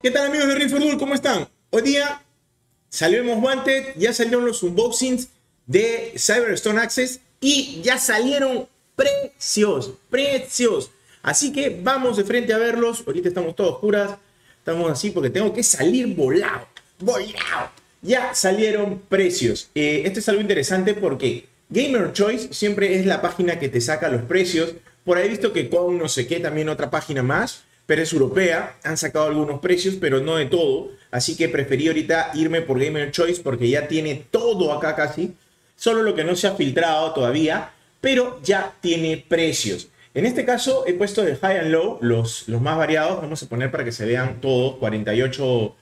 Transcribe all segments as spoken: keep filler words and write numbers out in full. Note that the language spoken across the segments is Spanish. ¿Qué tal amigos de Ring for Gold? ¿Cómo están? Hoy día salimos Wanted, ya salieron los unboxings de Cyberstone Access y ya salieron precios, precios. Así que vamos de frente a verlos. Ahorita estamos todos oscuras, estamos así porque tengo que salir volado, volado. Ya salieron precios. Eh, esto es algo interesante porque Gamer Choice siempre es la página que te saca los precios. Por ahí he visto que con no sé qué, también otra página más, pero es europea, han sacado algunos precios, pero no de todo, así que preferí ahorita irme por Gamer Choice porque ya tiene todo acá casi, solo lo que no se ha filtrado todavía, pero ya tiene precios. En este caso he puesto de High and Low, los, los más variados, vamos a poner para que se vean todos, cuarenta y ocho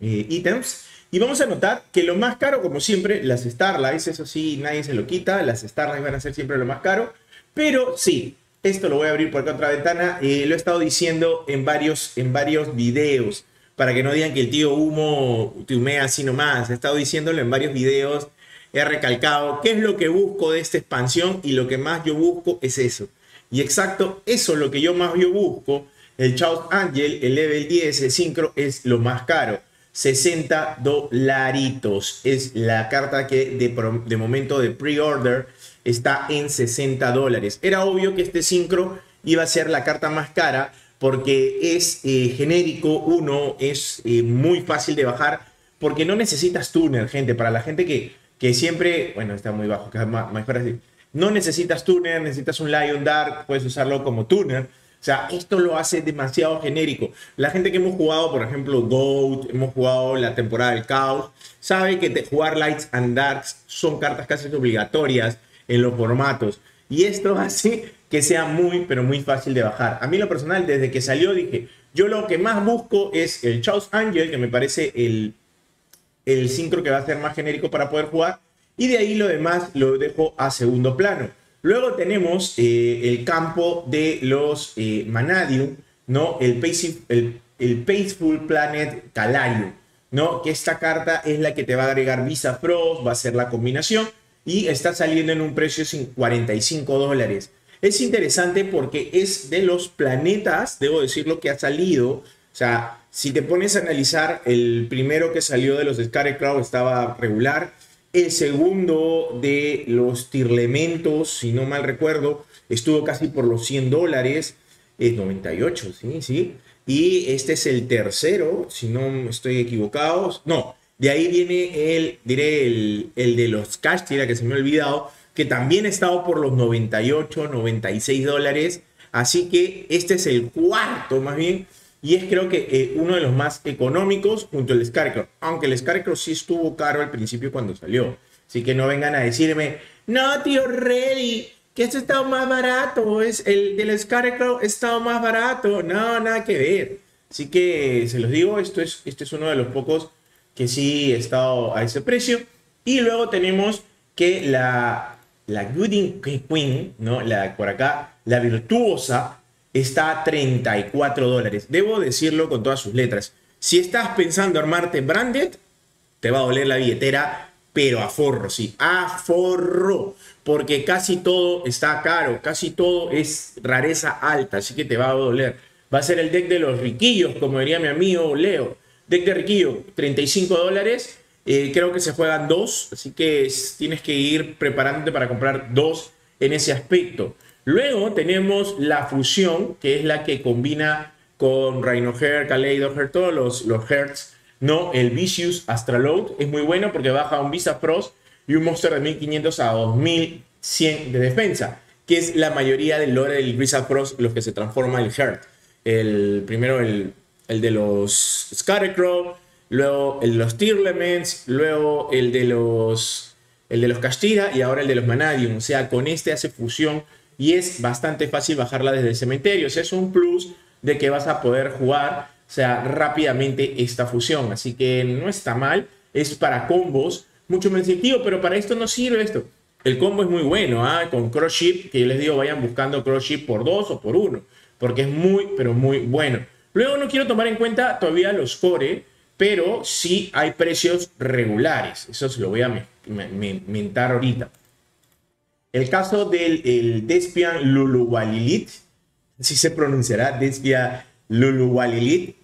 eh, ítems, y vamos a notar que lo más caro, como siempre, las Starlights, eso sí, nadie se lo quita, las Starlights van a ser siempre lo más caro, pero sí, esto lo voy a abrir por acá otra ventana. Eh, lo he estado diciendo en varios, en varios videos. Para que no digan que el tío Humo te humea así nomás. He estado diciéndolo en varios videos. He recalcado qué es lo que busco de esta expansión. Y lo que más yo busco es eso. Y exacto, eso es lo que yo más yo busco. El Chaos Angel, el level diez, el Synchro es lo más caro. sesenta dolaritos. Es la carta que de, de momento de pre-order está en sesenta dólares. Era obvio que este Synchro iba a ser la carta más cara porque es eh, genérico, uno, es eh, muy fácil de bajar porque no necesitas tuner, gente. Para la gente que, que siempre, bueno, está muy bajo, más, más para decir, no necesitas tuner, necesitas un Lion Dark, puedes usarlo como tuner. O sea, esto lo hace demasiado genérico. La gente que hemos jugado, por ejemplo, Goat, hemos jugado la temporada del Caos, sabe que te, jugar Lights and Darks son cartas casi obligatorias en los formatos, y esto hace que sea muy, pero muy fácil de bajar. A mí lo personal, desde que salió dije, yo lo que más busco es el Chaos Angel, que me parece el, el Synchro que va a ser más genérico para poder jugar, y de ahí lo demás lo dejo a segundo plano. Luego tenemos eh, el campo de los eh, Manadium, ¿no? El, Pacef el, el Paceful Planet Calarium, ¿no? Que esta carta es la que te va a agregar Visa Frost, va a ser la combinación, y está saliendo en un precio de cuarenta y cinco dólares. Es interesante porque es de los planetas, debo decirlo, que ha salido. O sea, si te pones a analizar, el primero que salió de los Scarecrow estaba regular. El segundo de los Tirlementos, si no mal recuerdo, estuvo casi por los cien dólares. Es noventa y ocho, sí, sí. Y este es el tercero, si no estoy equivocado. No. De ahí viene el, diré, el, el de los Cash Tira, que se me ha olvidado, que también ha estado por los noventa y ocho, noventa y seis dólares. Así que este es el cuarto, más bien, y es creo que eh, uno de los más económicos junto al Scarecrow. Aunque el Scarecrow sí estuvo caro al principio cuando salió. Así que no vengan a decirme, no, tío Reddy, que este ha estado más barato, es el del Scarecrow ha estado más barato. No, nada que ver. Así que se los digo, esto es, este es uno de los pocos que sí ha estado a ese precio. Y luego tenemos que la, la Gooding Queen, ¿no? La, por acá, la virtuosa, está a treinta y cuatro dólares. Debo decirlo con todas sus letras. Si estás pensando armarte Branded, te va a doler la billetera, pero a forro, sí, a forro. Porque casi todo está caro, casi todo es rareza alta, así que te va a doler. Va a ser el deck de los riquillos, como diría mi amigo Leo. Deck de riquillo, treinta y cinco dólares, eh, creo que se juegan dos, así que es, tienes que ir preparándote para comprar dos en ese aspecto. Luego tenemos la fusión, que es la que combina con Rhino Heard, Kaleido Heard, todos los, los Hearts, ¿no? El Vicious Astralode es muy bueno porque baja un Visa Pros y un monster de mil quinientos a dos mil cien de defensa, que es la mayoría del lore del Visa Pros, los que se transforma en Heart. El primero, el... el de los Scarecrow, luego el de los Tirlements, luego el de los, el de los Castiga y ahora el de los Manadium. O sea, con este hace fusión y es bastante fácil bajarla desde el cementerio. O sea, es un plus de que vas a poder jugar, o sea, rápidamente esta fusión. Así que no está mal, es para combos. Mucho me dicen, tío, pero para esto no sirve esto. El combo es muy bueno, ¿eh? Con Cross Ship, que yo les digo, vayan buscando Cross Ship por dos o por uno, porque es muy, pero muy bueno. Luego no quiero tomar en cuenta todavía los core, pero sí hay precios regulares. Eso se lo voy a me, me, me, mentar ahorita. El caso del el Despian Luluwalilith, si se pronunciará Despian Luluwalilith,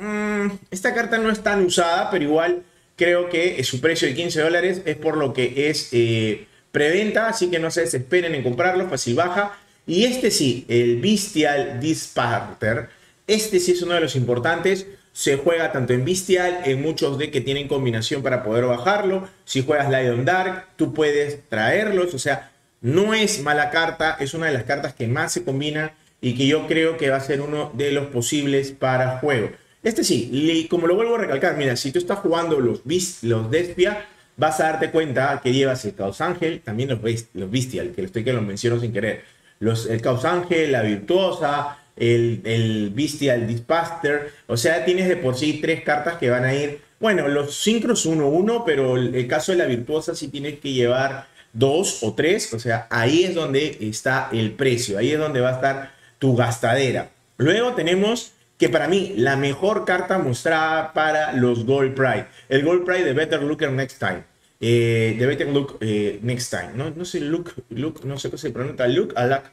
mmm, esta carta no es tan usada, pero igual creo que su precio de quince dólares es por lo que es eh, preventa, así que no se desesperen en comprarlo, fácil baja. Y este sí, el Bestial Disparter, este sí es uno de los importantes. Se juega tanto en Bestial, en muchos decks que tienen combinación para poder bajarlo. Si juegas Lion Dark, tú puedes traerlos. O sea, no es mala carta, es una de las cartas que más se combina y que yo creo que va a ser uno de los posibles para juego. Este sí, como lo vuelvo a recalcar, mira, si tú estás jugando los, Beast, los Despia, vas a darte cuenta que llevas el Chaos Angel, también los, Best, los Bestial, que estoy que los menciono sin querer. Los, el Chaos Angel, la Virtuosa, el, el Bestial Dispaster. O sea, tienes de por sí tres cartas que van a ir. Bueno, los Synchros uno uno, pero el, el caso de la Virtuosa sí tienes que llevar dos o tres. O sea, ahí es donde está el precio. Ahí es donde va a estar tu gastadera. Luego tenemos que para mí la mejor carta mostrada para los Gold Pride. El Gold Pride de Better Look Next Time. Eh, de Better Look eh, Next Time. No, no sé, Look, Look, no sé cómo se pronuncia. Look a Luck,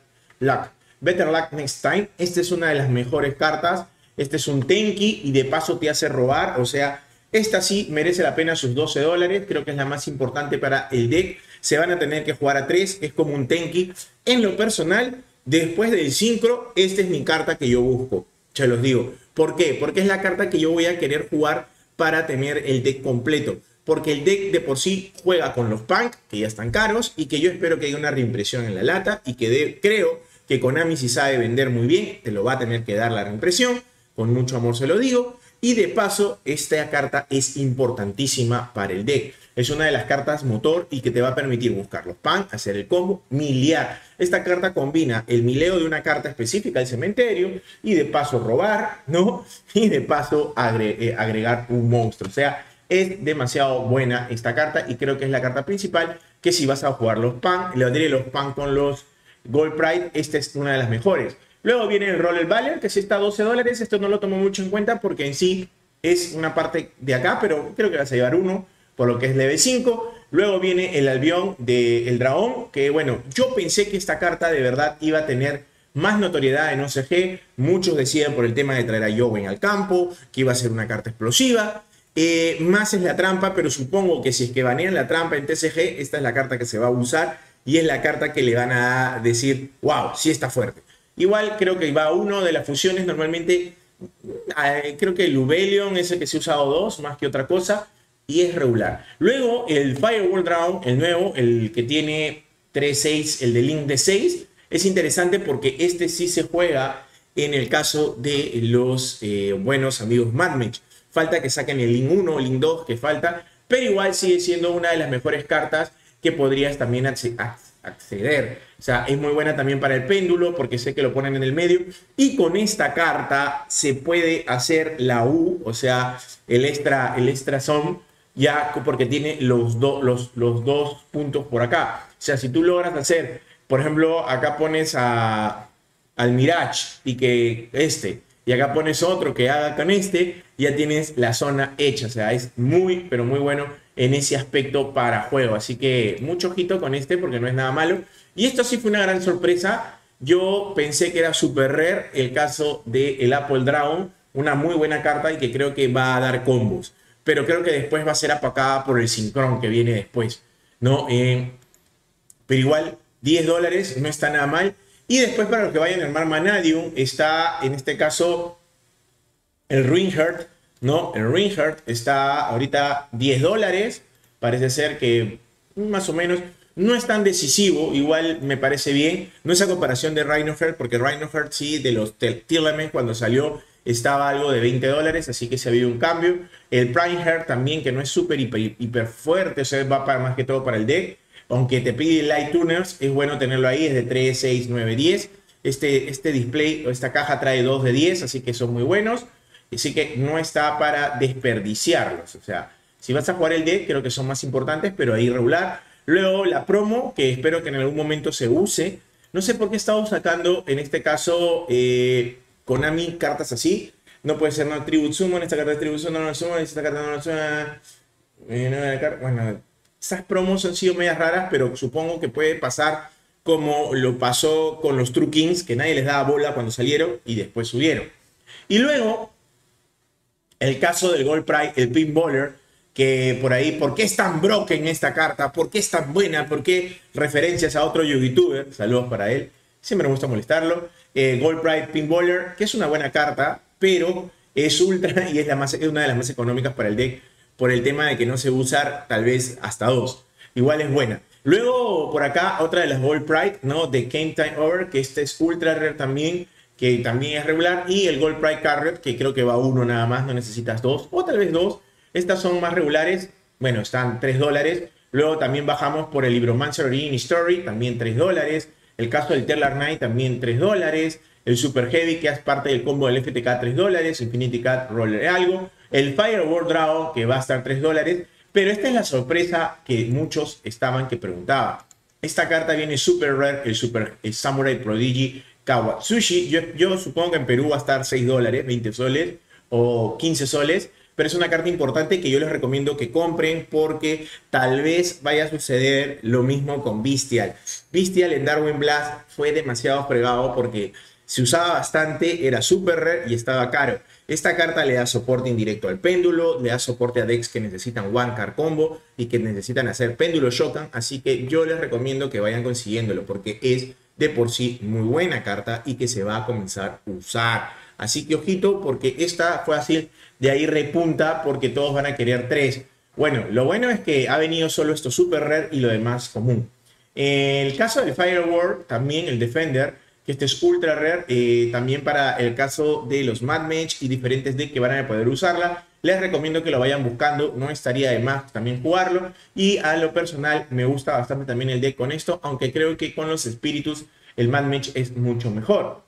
Luck. Better Luck Next Time. Esta es una de las mejores cartas. Este es un Tenki y de paso te hace robar. O sea, esta sí merece la pena sus doce dólares. Creo que es la más importante para el deck. Se van a tener que jugar a tres. Es como un Tenki. En lo personal, después del Synchro, esta es mi carta que yo busco. Se los digo. ¿Por qué? Porque es la carta que yo voy a querer jugar para tener el deck completo. Porque el deck de por sí juega con los Punk, que ya están caros, y que yo espero que haya una reimpresión en la lata, y que de, creo que Konami, si sabe vender muy bien, te lo va a tener que dar la reimpresión, con mucho amor se lo digo, y de paso, esta carta es importantísima para el deck. Es una de las cartas motor y que te va a permitir buscar los Punk, hacer el combo, miliar. Esta carta combina el mileo de una carta específica del cementerio, y de paso robar, ¿no? Y de paso agre eh, agregar un monstruo, o sea, es demasiado buena esta carta y creo que es la carta principal que si vas a jugar los Punk, le diré los Punk con los Gold Pride, esta es una de las mejores. Luego viene el Roller Baller, que sí está a doce dólares, esto no lo tomo mucho en cuenta porque en sí es una parte de acá, pero creo que vas a llevar uno, por lo que es level cinco. Luego viene el Albión del Dragón, que bueno, yo pensé que esta carta de verdad iba a tener más notoriedad en O C G, muchos decían por el tema de traer a Joven al campo, que iba a ser una carta explosiva. Eh, más es la trampa, pero supongo que si es que banean la trampa en T C G, esta es la carta que se va a usar y es la carta que le van a decir, wow, sí está fuerte. Igual creo que va uno de las fusiones, normalmente eh, creo que el Luvelion es el que se ha usado dos, más que otra cosa, y es regular. Luego el Firewall Drown, el nuevo, el que tiene tres seis, el de Link de seis, es interesante porque este sí se juega en el caso de los eh, buenos amigos Mad Mage. Falta que saquen el Link uno, Link dos, que falta, pero igual sigue siendo una de las mejores cartas que podrías también acceder. O sea, es muy buena también para el péndulo, porque sé que lo ponen en el medio. Y con esta carta se puede hacer la U, o sea, el extra, el extra son, ya porque tiene los, do, los, los dos puntos por acá. O sea, si tú logras hacer, por ejemplo, acá pones a, al Mirage y que este... y acá pones otro que haga con este, ya tienes la zona hecha. O sea, es muy, pero muy bueno en ese aspecto para juego. Así que mucho ojito con este porque no es nada malo. Y esto sí fue una gran sorpresa. Yo pensé que era super rare el caso del Apple Dragon. Una muy buena carta y que creo que va a dar combos. Pero creo que después va a ser apacada por el Synchron que viene después, ¿no? Eh, pero igual, diez dólares no está nada mal. Y después, para los que vayan a armar Manadium, está en este caso el Ring for Gold, ¿no? El Ring for Gold está ahorita diez dólares. Parece ser que más o menos no es tan decisivo. Igual me parece bien. No es a comparación de Rhino Heart, porque Rhino Heart sí, de los Tirlementos cuando salió estaba algo de veinte dólares. Así que se ha habido un cambio. El Prime Heart también, que no es súper hiper, hiper fuerte. O sea, va para, más que todo para el deck. Aunque te pide Light Tuners, es bueno tenerlo ahí, es de tres, seis, nueve, diez. Este, este display, o esta caja trae dos de diez, así que son muy buenos. Así que no está para desperdiciarlos. O sea, si vas a jugar el deck, creo que son más importantes, pero ahí regular. Luego la promo, que espero que en algún momento se use. No sé por qué he estado sacando, en este caso, eh, Konami, cartas así. No puede ser, no, Tribute Summon, esta carta de Tribute Summon, no la suman, esta carta no la suman. Eh, no, la carta, bueno... Esas promos han sido medias raras, pero supongo que puede pasar como lo pasó con los True Kings, que nadie les daba bola cuando salieron y después subieron. Y luego, El caso del Gold Pride, el Pinballer, que por ahí, ¿por qué es tan broken esta carta? ¿Por qué es tan buena? ¿Por qué referencias a otro youtuber? Saludos para él. Siempre me gusta molestarlo. Eh, Gold Pride Pinballer, que es una buena carta, pero es ultra y es, la más, es una de las más económicas para el deck por el tema de que no se usa tal vez hasta dos. Igual es buena. Luego, por acá, otra de las Gold Pride, ¿no? De Game Time Over, que esta es ultra rare también, que también es regular. Y el Gold Pride Carrot, que creo que va uno nada más, no necesitas dos, o tal vez dos. Estas son más regulares, bueno, están tres dólares. Luego también bajamos por el Libromancer Origin Story, también tres dólares. El caso del Terlar Knight, también tres dólares. El Super Heavy, que es parte del combo del F T K, tres dólares. Infinity Cat Roller algo. El Firewall Dragon, que va a estar tres dólares. Pero esta es la sorpresa que muchos estaban que preguntaban. Esta carta viene super rare, el Super el Samurai Prodigy Kawatsushi. Yo, yo supongo que en Perú va a estar seis dólares, veinte soles o quince soles. Pero es una carta importante que yo les recomiendo que compren porque tal vez vaya a suceder lo mismo con Bestial. Bestial en Darwin Blast fue demasiado fregado porque se usaba bastante, era super rare y estaba caro. Esta carta le da soporte indirecto al péndulo, le da soporte a decks que necesitan One Card Combo y que necesitan hacer péndulo Shokan. Así que yo les recomiendo que vayan consiguiéndolo porque es de por sí muy buena carta y que se va a comenzar a usar. Así que ojito, porque esta fue así, de ahí repunta, porque todos van a querer tres. Bueno, lo bueno es que ha venido solo esto super rare y lo demás común. El caso del Firewall, también el Defender, que este es ultra rare, eh, también para el caso de los Mad Mage y diferentes decks que van a poder usarla. Les recomiendo que lo vayan buscando, no estaría de más también jugarlo. Y a lo personal me gusta bastante también el deck con esto, aunque creo que con los espíritus el Mad Mage es mucho mejor.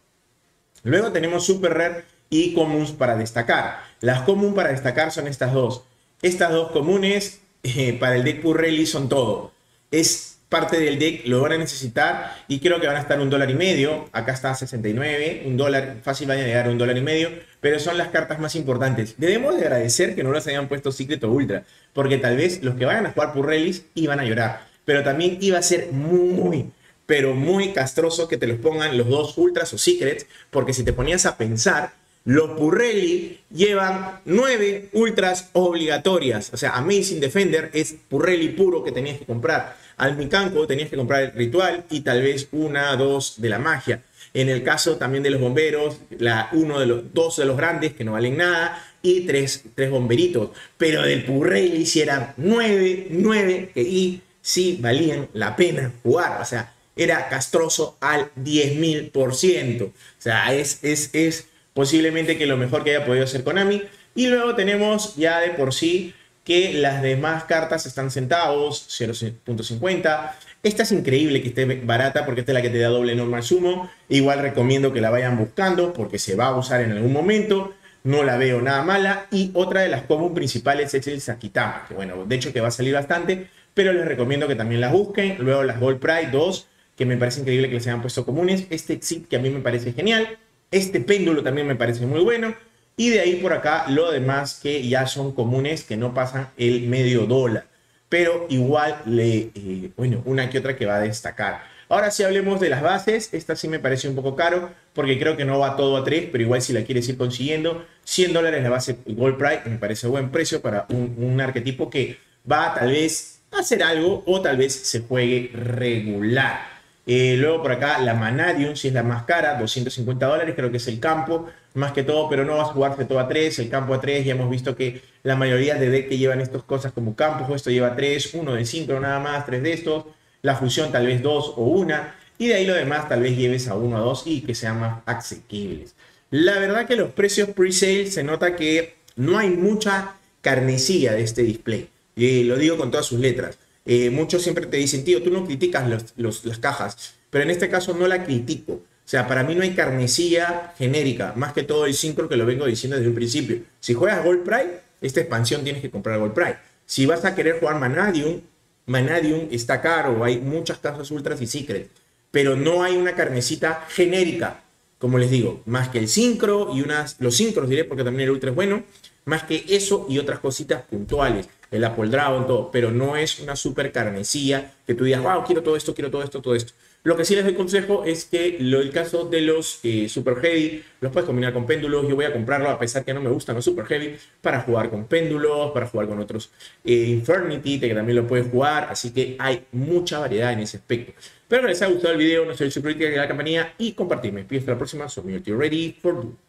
Luego tenemos Super Rare y Comuns para destacar. Las Comuns para destacar son estas dos. Estas dos comunes eh, para el deck Purrelli son todo. Es parte del deck, lo van a necesitar y creo que van a estar un dólar y medio. Acá está sesenta y nueve, un dólar, fácil van a llegar a un dólar y medio. Pero son las cartas más importantes. Debemos de agradecer que no las hayan puesto Secret o Ultra, porque tal vez los que vayan a jugar Purrellis iban a llorar. Pero también iba a ser muy... pero muy castroso que te los pongan los dos Ultras o Secrets, porque si te ponías a pensar, los Purrelli llevan nueve Ultras obligatorias. O sea, Amazing Defender es Purrelli puro que tenías que comprar. Al Mikanko tenías que comprar el Ritual y tal vez una o dos de la Magia. En el caso también de los Bomberos, la, uno de los, dos de los grandes que no valen nada y tres, tres Bomberitos. Pero del Purrelli si eran nueve, nueve que y sí valían la pena jugar. O sea, era castroso al diez mil por ciento. O sea, es, es, es posiblemente que lo mejor que haya podido hacer Konami. Y luego tenemos ya de por sí que las demás cartas están centavos, cero punto cincuenta. Esta es increíble que esté barata porque esta es la que te da doble normal sumo. Igual recomiendo que la vayan buscando porque se va a usar en algún momento. No la veo nada mala. Y otra de las comunes principales es el Sakitama, que bueno, de hecho que va a salir bastante, pero les recomiendo que también las busquen. Luego las Gold Pride dos, que me parece increíble que les hayan puesto comunes. Este Exit, que a mí me parece genial. Este Péndulo también me parece muy bueno. Y de ahí por acá, lo demás que ya son comunes, que no pasan el medio dólar. Pero igual, le, eh, bueno, una que otra que va a destacar. Ahora sí hablemos de las bases. Esta sí me parece un poco caro, porque creo que no va todo a tres, pero igual si la quieres ir consiguiendo, cien dólares la base Gold Pride, me parece buen precio para un, un arquetipo que va tal vez a hacer algo, o tal vez se juegue regular. Eh, luego por acá la Manadium, si es la más cara, doscientos cincuenta dólares, creo que es el campo, más que todo, pero no vas a jugarse todo a tres, el campo a tres, ya hemos visto que la mayoría de decks que llevan estas cosas como campos, esto lleva tres, uno de Synchro nada más, tres de estos, la fusión tal vez dos o una, y de ahí lo demás tal vez lleves a uno o dos y que sean más asequibles. La verdad que los precios pre-sale se nota que no hay mucha carnecilla de este display, eh, lo digo con todas sus letras. Eh, muchos siempre te dicen, tío, tú no criticas los, los, las cajas, pero en este caso no la critico. O sea, para mí no hay carnecilla genérica, más que todo el Synchro que lo vengo diciendo desde un principio. Si juegas Gold Pride, esta expansión tienes que comprar Gold Pride. Si vas a querer jugar Manadium, Manadium está caro, hay muchas cajas Ultras y Secret, pero no hay una carnecita genérica, como les digo, más que el Synchro y unas, los Synchros diré porque también el Ultra es bueno, más que eso y otras cositas puntuales. El Apple Dragon, todo, pero no es una super carnecilla que tú digas, wow, quiero todo esto, quiero todo esto, todo esto. Lo que sí les doy consejo es que lo, el caso de los eh, Super Heavy, los puedes combinar con péndulos. Yo voy a comprarlo a pesar que no me gustan los Super Heavy, para jugar con péndulos, para jugar con otros. Eh, Infernity, que también lo puedes jugar. Así que hay mucha variedad en ese aspecto. Espero que les haya gustado el video. No soy el Super Crítica, que la campanilla y compartirme. Pido hasta la próxima. Soy mi Ready for You.